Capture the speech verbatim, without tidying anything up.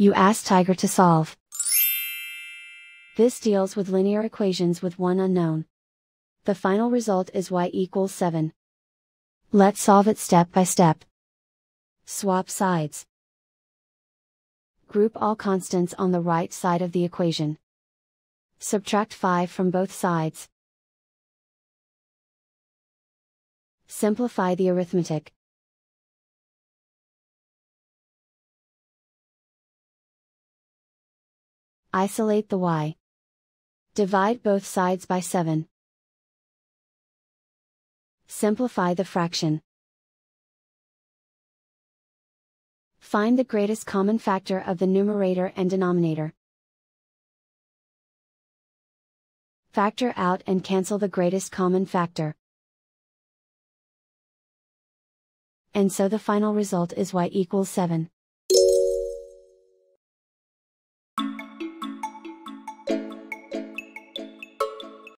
you ask Tiger to solve. This deals with linear equations with one unknown. The final result is y equals seven. Let's solve it step by step. Swap sides. Group all constants on the right side of the equation. Subtract five from both sides. Simplify the arithmetic. Isolate the y. Divide both sides by seven. Simplify the fraction. Find the greatest common factor of the numerator and denominator. Factor out and cancel the greatest common factor. And so the final result is y equals seven.